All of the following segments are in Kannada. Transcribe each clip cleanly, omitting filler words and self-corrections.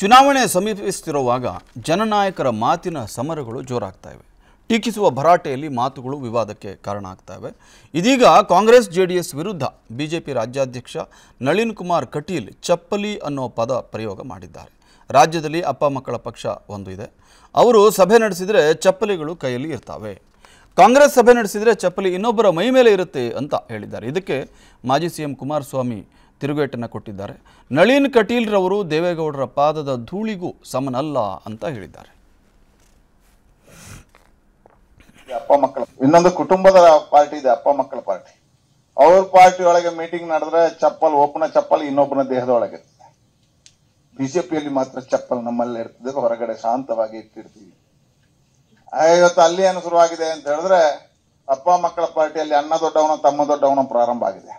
ಚುನಾವಣೆ ಸಮೀಪಿಸುತ್ತಿರುವಾಗ ಜನನಾಯಕರ ಮಾತಿನ ಸಮರಗಳು ಜೋರಾಗ್ತಿವೆ. ಟೀಕಿಸುವ ಭರಾಟೆಯಲ್ಲಿ ಮಾತುಗಳು ವಿವಾದಕ್ಕೆ ಕಾರಣ ಆಗ್ತಿವೆ. ಇದೀಗ ಕಾಂಗ್ರೆಸ್ ಜೆಡಿಎಸ್ ವಿರುದ್ಧ ಬಿಜೆಪಿ ರಾಜ್ಯಾಧ್ಯಕ್ಷ ನಳಿನ್ ಕುಮಾರ್ ಕಟೀಲ್ ಚಪ್ಪಲಿ ಅನ್ನೋ ಪದ ಪ್ರಯೋಗ ಮಾಡಿದ್ದಾರೆ. ರಾಜ್ಯದಲ್ಲಿ ಅಪ್ಪ ಮಕ್ಕಳ ಪಕ್ಷ ಒಂದು ಇದೆ. ಅವರು ಸಭೆ ನಡೆಸಿದರೆ ಚಪ್ಪಲಿಗಳು ಕೈಯಲ್ಲಿ ಇರ್ತವೆ. ಕಾಂಗ್ರೆಸ್ ಸಭೆ ನಡೆಸಿದರೆ ಚಪ್ಪಲಿ ಇನ್ನೊಬ್ಬರ ಮೈ ಮೇಲೆ ಇರುತ್ತೆ ಅಂತ ಹೇಳಿದ್ದಾರೆ. ಇದಕ್ಕೆ ಮಾಜಿ ಸಿಎಂ ಕುಮಾರ್ ಸ್ವಾಮಿ ತಿರುಗೇಟನ್ನು ಕೊಟ್ಟಿದ್ದಾರೆ. ನಳಿನ್ ಕಟೀಲ್ ರವರು ದೇವೇಗೌಡರ ಪಾದದ ಧೂಳಿಗೂ ಸಮನಲ್ಲ ಅಂತ ಹೇಳಿದ್ದಾರೆ. ಅಪ್ಪ ಮಕ್ಕಳ ಇನ್ನೊಂದು ಕುಟುಂಬದ ಪಾರ್ಟಿ ಇದೆ, ಅಪ್ಪ ಮಕ್ಕಳ ಪಾರ್ಟಿ. ಅವ್ರ ಪಾರ್ಟಿ ಒಳಗೆ ಮೀಟಿಂಗ್ ನಡೆದ್ರೆ ಚಪ್ಪಲ್, ಒಬ್ಬನ ಚಪ್ಪಲ್ ಇನ್ನೊಬ್ಬನ ದೇಹದೊಳಗೆ. ಬಿಜೆಪಿಯಲ್ಲಿ ಮಾತ್ರ ಚಪ್ಪಲ್ ನಮ್ಮಲ್ಲಿ ಇರ್ತದೆ, ಹೊರಗಡೆ ಶಾಂತವಾಗಿ ಇಟ್ಟಿರ್ತೀವಿ. ಇವತ್ತು ಅಲ್ಲಿ ಏನು ಶುರುವಾಗಿದೆ ಅಂತ ಹೇಳಿದ್ರೆ ಅಪ್ಪ ಮಕ್ಕಳ ಪಾರ್ಟಿಯಲ್ಲಿ ಅಣ್ಣ ದೊಡ್ಡವನ ತಮ್ಮ ದೊಡ್ಡವನ ಪ್ರಾರಂಭ ಆಗಿದೆ.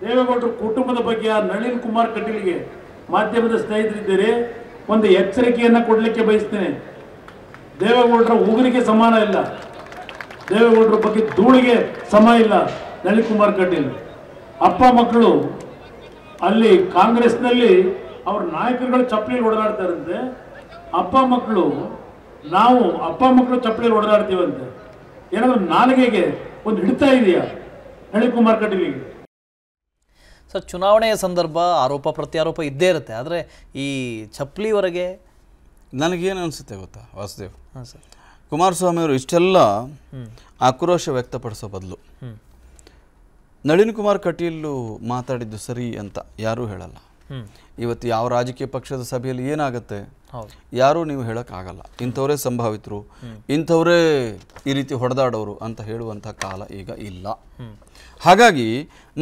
ದೇವೇಗೌಡರ ಕುಟುಂಬದ ಬಗ್ಗೆ ನಳಿನ್ ಕುಮಾರ್ ಕಟೀಲ್ಗೆ ಮಾಧ್ಯಮದ ಸ್ನೇಹಿತರಿದ್ದೀರಿ, ಒಂದು ಎಚ್ಚರಿಕೆಯನ್ನು ಕೊಡಲಿಕ್ಕೆ ಬಯಸ್ತೇನೆ. ದೇವೇಗೌಡರ ಉಗುರಿಗೆ ಸಮಾನ ಇಲ್ಲ, ದೇವೇಗೌಡರ ಬಗ್ಗೆ ಧೂಳಿಗೆ ಸಮ ಇಲ್ಲ ನಳಿನ್ ಕುಮಾರ್ ಕಟೀಲ್. ಅಪ್ಪ ಮಕ್ಕಳು ಅಲ್ಲಿ ಕಾಂಗ್ರೆಸ್ನಲ್ಲಿ ಅವ್ರ ನಾಯಕರುಗಳು ಚಪ್ಪಲಿ ಓಡಾಡ್ತಾರಂತೆ. ಅಪ್ಪ ಮಕ್ಕಳು ನಾವು ಅಪ್ಪ ಮಕ್ಕಳು ಚಪ್ಪಲಿ ಓಡಾಡ್ತೀವಂತೆ. ಏನಾದರೂ ನಾಲಿಗೆಗೆ ಒಂದು ಹಿಡಿತಾ ಇದೆಯಾ ನಳಿನ್ ಕುಮಾರ್ ಕಟೀಲ್ಗೆ? ಸರ್, ಚುನಾವಣೆಯ ಸಂದರ್ಭ ಆರೋಪ ಪ್ರತ್ಯಾರೋಪ ಇದ್ದೇ ಇರುತ್ತೆ, ಆದರೆ ಈ ಚಪ್ಪಲಿವರೆಗೆ ನನಗೇನು ಅನಿಸುತ್ತೆ ಗೊತ್ತಾ ವಾಸುದೇವ್? ಹಾಂ ಸರ್, ಕುಮಾರಸ್ವಾಮಿಯವರು ಇಷ್ಟೆಲ್ಲ ಆಕ್ರೋಶ ವ್ಯಕ್ತಪಡಿಸೋ ಬದಲು ನಳಿನ್ ಕುಮಾರ್ ಕಟೀಲು ಮಾತಾಡಿದ್ದು ಸರಿ ಅಂತ ಯಾರೂ ಹೇಳಲ್ಲ. ಇವತ್ತು ಯಾವ ರಾಜಕೀಯ ಪಕ್ಷದ ಸಭೆಯಲ್ಲಿ ಏನಾಗುತ್ತೆ ಯಾರೂ ನೀವು ಹೇಳೋಕ್ಕಾಗಲ್ಲ. ಇಂಥವರೇ ಸಂಭಾವಿತರು, ಇಂಥವರೇ ಈ ರೀತಿ ಹೊಡೆದಾಡೋರು ಅಂತ ಹೇಳುವಂಥ ಕಾಲ ಈಗ ಇಲ್ಲ. ಹಾಗಾಗಿ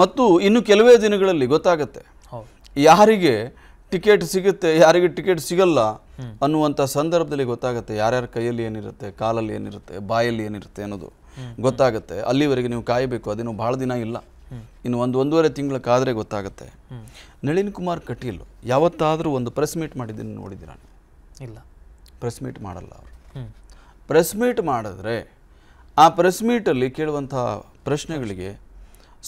ಮತ್ತು ಇನ್ನು ಕೆಲವೇ ದಿನಗಳಲ್ಲಿ ಗೊತ್ತಾಗುತ್ತೆ ಯಾರಿಗೆ ಟಿಕೆಟ್ ಸಿಗುತ್ತೆ, ಯಾರಿಗೆ ಟಿಕೆಟ್ ಸಿಗಲ್ಲ ಅನ್ನುವಂಥ ಸಂದರ್ಭದಲ್ಲಿ ಗೊತ್ತಾಗುತ್ತೆ ಯಾರ್ಯಾರ ಕೈಯಲ್ಲಿ ಏನಿರುತ್ತೆ, ಕಾಲಲ್ಲಿ ಏನಿರುತ್ತೆ, ಬಾಯಲ್ಲಿ ಏನಿರುತ್ತೆ ಅನ್ನೋದು ಗೊತ್ತಾಗುತ್ತೆ. ಅಲ್ಲಿವರೆಗೆ ನೀವು ಕಾಯಬೇಕು, ಅದೇನು ಭಾಳ ದಿನ ಇಲ್ಲ, ಇನ್ನು ಒಂದೂವರೆ ತಿಂಗಳ ಕಾದರೆ ಗೊತ್ತಾಗುತ್ತೆ. ನಳಿನ್ ಕುಮಾರ್ ಕಟೀಲ್ ಯಾವತ್ತಾದರೂ ಒಂದು ಪ್ರೆಸ್ ಮೀಟ್ ಮಾಡಿದ್ದೀನಿ ನೋಡಿದ್ದೀರಾ? ಇಲ್ಲ, ಪ್ರೆಸ್ ಮೀಟ್ ಮಾಡಲ್ಲ ಅವರು. ಪ್ರೆಸ್ ಮೀಟ್ ಮಾಡಿದ್ರೆ ಆ ಪ್ರೆಸ್ ಮೀಟಲ್ಲಿ ಕೇಳುವಂಥ ಪ್ರಶ್ನೆಗಳಿಗೆ,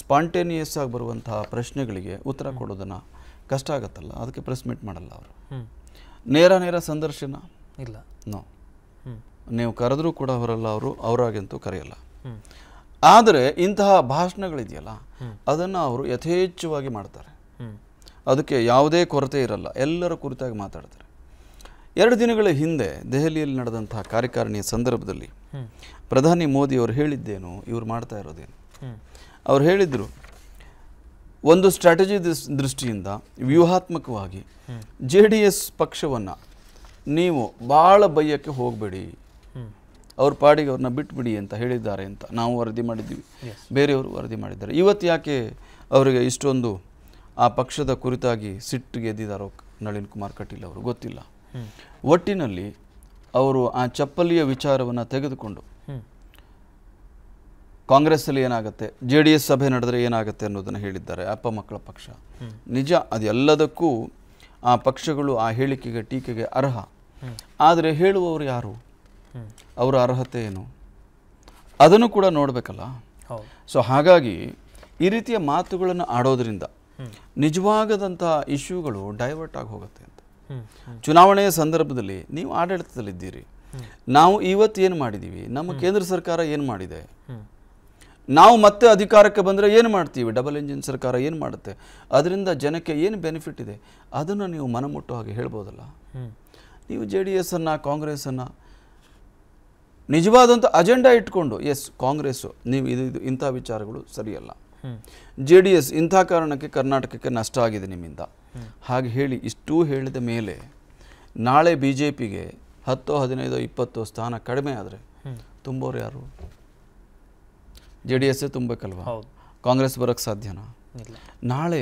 ಸ್ಪಾಂಟೇನಿಯಸ್ ಆಗಿ ಬರುವಂಥ ಪ್ರಶ್ನೆಗಳಿಗೆ ಉತ್ತರ ಕೊಡೋದನ್ನು ಕಷ್ಟ ಆಗುತ್ತಲ್ಲ, ಅದಕ್ಕೆ ಪ್ರೆಸ್ ಮೀಟ್ ಮಾಡಲ್ಲ ಅವರು. ನೇರ ಸಂದರ್ಶನ ಇಲ್ಲ, ನೋ, ನೀವು ಕರೆದ್ರೂ ಕೂಡ ಅವರಲ್ಲ, ಅವರು ಅವರಾಗಂತೂ ಕರೆಯಲ್ಲ. ಆದರೆ ಇಂತಹ ಭಾಷಣಗಳಿದೆಯಲ್ಲ ಅದನ್ನು ಅವರು ಯಥೇಚ್ಛವಾಗಿ ಮಾಡ್ತಾರೆ, ಅದಕ್ಕೆ ಯಾವುದೇ ಕೊರತೆ ಇರಲ್ಲ, ಎಲ್ಲರ ಕುರಿತಾಗಿ ಮಾತಾಡ್ತಾರೆ. 2 ದಿನಗಳ ಹಿಂದೆ ದೆಹಲಿಯಲ್ಲಿ ನಡೆದಂತಹ ಕಾರ್ಯಕಾರಿಣಿಯ ಸಂದರ್ಭದಲ್ಲಿ ಪ್ರಧಾನಿ ಮೋದಿ ಅವರು ಹೇಳಿದ್ದೇನು, ಇವರು ಮಾಡ್ತಾ ಇರೋದೇನು? ಅವರು ಹೇಳಿದರು, ಒಂದು ಸ್ಟ್ರಾಟಜಿ ದೃಷ್ಟಿಯಿಂದ ವ್ಯೂಹಾತ್ಮಕವಾಗಿ JDS ಪಕ್ಷವನ್ನು ನೀವು ಭಾಳ ಬಯ್ಯಕ್ಕೆ ಹೋಗಬೇಡಿ, ಅವ್ರ ಪಾಡಿಗೆ ಅವ್ರನ್ನ ಬಿಟ್ಬಿಡಿ ಅಂತ ಹೇಳಿದ್ದಾರೆ ಅಂತ ನಾವು ವರದಿ ಮಾಡಿದ್ದೀವಿ, ಬೇರೆಯವರು ವರದಿ ಮಾಡಿದ್ದಾರೆ. ಇವತ್ತು ಯಾಕೆ ಅವರಿಗೆ ಇಷ್ಟೊಂದು ಆ ಪಕ್ಷದ ಕುರಿತಾಗಿ ಸಿಟ್ಟಿಗೆ ಎದ್ದಿದ್ದಾರೋ ನಳಿನ್ ಕುಮಾರ್ ಕಟೀಲ್ ಅವರು ಗೊತ್ತಿಲ್ಲ. ಒಟ್ಟಿನಲ್ಲಿ ಅವರು ಆ ಚಪ್ಪಲಿಯ ವಿಚಾರವನ್ನು ತೆಗೆದುಕೊಂಡು ಕಾಂಗ್ರೆಸ್ಸಲ್ಲಿ ಏನಾಗುತ್ತೆ, JDS ಸಭೆ ನಡೆದರೆ ಏನಾಗುತ್ತೆ ಅನ್ನೋದನ್ನು ಹೇಳಿದ್ದಾರೆ. ಅಪ್ಪ ಮಕ್ಕಳ ಪಕ್ಷ ನಿಜ, ಅದೆಲ್ಲದಕ್ಕೂ ಆ ಪಕ್ಷಗಳು ಆ ಹೇಳಿಕೆಗೆ ಟೀಕೆಗೆ ಅರ್ಹ. ಆದರೆ ಹೇಳುವವರು ಯಾರು, ಅವರ ಅರ್ಹತೆ ಏನು, ಅದನ್ನು ಕೂಡ ನೋಡಬೇಕಲ್ಲ. ಸೊ ಹಾಗಾಗಿ ಈ ರೀತಿಯ ಮಾತುಗಳನ್ನು ಆಡೋದ್ರಿಂದ ನಿಜವಾಗದಂಥ ಇಶ್ಯೂಗಳು ಡೈವರ್ಟ್ ಆಗಿ ಹೋಗುತ್ತೆ ಅಂತ. ಚುನಾವಣೆಯ ಸಂದರ್ಭದಲ್ಲಿ ನೀವು ಆಡಳಿತದಲ್ಲಿದ್ದೀರಿ, ನಾವು ಇವತ್ತೇನು ಮಾಡಿದ್ದೀವಿ, ನಮ್ಮ ಕೇಂದ್ರ ಸರ್ಕಾರ ಏನು ಮಾಡಿದೆ, ನಾವು ಮತ್ತೆ ಅಧಿಕಾರಕ್ಕೆ ಬಂದರೆ ಏನು ಮಾಡ್ತೀವಿ, ಡಬಲ್ ಇಂಜಿನ್ ಸರ್ಕಾರ ಏನು ಮಾಡುತ್ತೆ, ಅದರಿಂದ ಜನಕ್ಕೆ ಏನು ಬೆನಿಫಿಟ್ ಇದೆ, ಅದನ್ನು ನೀವು ಮನಮುಟ್ಟೋ ಹಾಗೆ ಹೇಳ್ಬೋದಲ್ಲ. ನೀವು JDS ಅನ್ನು ಕಾಂಗ್ರೆಸ್ಸನ್ನು ನಿಜವಾದಂಥ ಅಜೆಂಡಾ ಇಟ್ಕೊಂಡು, ಎಸ್ ಕಾಂಗ್ರೆಸ್ಸು ನೀವು ಇದು ಇಂಥ ವಿಚಾರಗಳು ಸರಿಯಲ್ಲ, JDS ಇಂಥ ಕಾರಣಕ್ಕೆ ಕರ್ನಾಟಕಕ್ಕೆ ನಷ್ಟ ಆಗಿದೆ ನಿಮ್ಮಿಂದ, ಹಾಗೆ ಹೇಳಿ ಇಷ್ಟೂ ಹೇಳಿದ ಮೇಲೆ ನಾಳೆ BJPಗೆ 10, 15, 20 ಸ್ಥಾನ ಕಡಿಮೆ ಆದರೆ ತುಂಬೋರು ಯಾರು? JDS ತುಂಬಬೇಕಲ್ವ, ಕಾಂಗ್ರೆಸ್ ಬರೋಕ್ಕೆ ಸಾಧ್ಯನಾ? ನಾಳೆ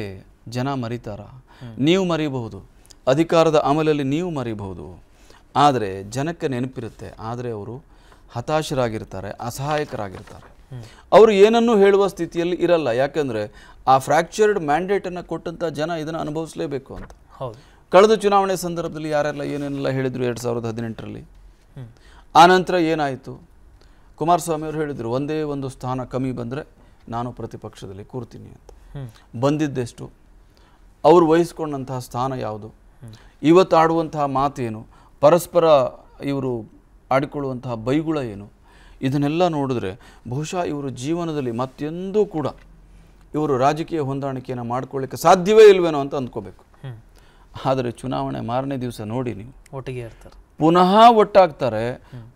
ಜನ ಮರೀತಾರ, ನೀವು ಮರೀಬಹುದು, ಅಧಿಕಾರದ ಅಮಲಲ್ಲಿ ನೀವು ಮರೀಬಹುದು, ಆದರೆ ಜನಕ್ಕೆ ನೆನಪಿರುತ್ತೆ. ಆದರೆ ಅವರು ಹತಾಶರಾಗಿರ್ತಾರೆ, ಅಸಹಾಯಕರಾಗಿರ್ತಾರೆ, ಅವರು ಏನನ್ನೂ ಹೇಳುವ ಸ್ಥಿತಿಯಲ್ಲಿ ಇರಲ್ಲ. ಯಾಕೆಂದರೆ ಆ ಫ್ರ್ಯಾಕ್ಚರ್ಡ್ ಮ್ಯಾಂಡೇಟನ್ನು ಕೊಟ್ಟಂಥ ಜನ ಇದನ್ನು ಅನುಭವಿಸಲೇಬೇಕು ಅಂತ. ಕಳೆದ ಚುನಾವಣೆ ಸಂದರ್ಭದಲ್ಲಿ ಯಾರೆಲ್ಲ ಏನೇನೆಲ್ಲ ಹೇಳಿದರು 2018ರಲ್ಲಿ, ಆನಂತರ ಏನಾಯಿತು? ಕುಮಾರಸ್ವಾಮಿಯವರು ಹೇಳಿದರು, ಒಂದೇ 1 ಸ್ಥಾನ ಕಮ್ಮಿ ಬಂದರೆ ನಾನು ಪ್ರತಿಪಕ್ಷದಲ್ಲಿ ಕೂರ್ತೀನಿ ಅಂತ. ಬಂದಿದ್ದೆಷ್ಟು, ಅವರು ವಹಿಸ್ಕೊಂಡಂತಹ ಸ್ಥಾನ ಯಾವುದು? ಇವತ್ತು ಆಡುವಂತ ಮಾತು ಏನು, ಪರಸ್ಪರ ಇವರು ಆಡಿಕೊಳ್ಳುವಂತ ಬೈಗುಳ ಏನು, ಇದನ್ನೆಲ್ಲ ನೋಡಿದ್ರೆ ಬಹುಶಃ ಇವರು ಜೀವನದಲ್ಲಿ ಮತ್ತೆಂದೂ ಕೂಡ ಇವರು ರಾಜಕೀಯ ಹೊಂದಾಣಿಕೆಯನ್ನು ಮಾಡಿಕೊಳ್ಳಕ್ಕೆ ಸಾಧ್ಯವೇ ಇಲ್ಲವೇನೋ ಅಂತ ಅಂದ್ಕೋಬೇಕು. ಆದರೆ ಚುನಾವಣೆ ಮಾರನೇ ದಿವಸ ನೋಡಿ ನೀವು ಒಟ್ಟಿಗೆ ಇರ್ತಾರೆ, ಪುನಃ ಒಟ್ಟಾಗ್ತಾರೆ,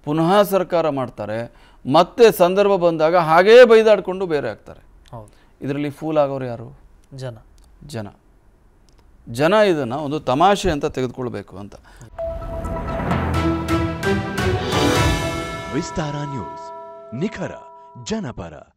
ಪುನಃ ಸರ್ಕಾರ ಮಾಡ್ತಾರೆ, ಮತ್ತೆ ಸಂದರ್ಭ ಬಂದಾಗ ಹಾಗೇ ಬೈದಾಡಿಕೊಂಡು ಬೇರೆ ಆಗ್ತಾರೆ. ಇದರಲ್ಲಿ ಫೂಲ್ ಆಗೋರು ಯಾರು? ಜನ. ಜನ ಜನ ಇದನ್ನು ಒಂದು ತಮಾಷೆ ಅಂತ ತೆಗೆದುಕೊಳ್ಳಬೇಕು ಅಂತ. ವಿಸ್ತಾರ ನ್ಯೂಸ್, ನಿಖರ ಜನಪರ.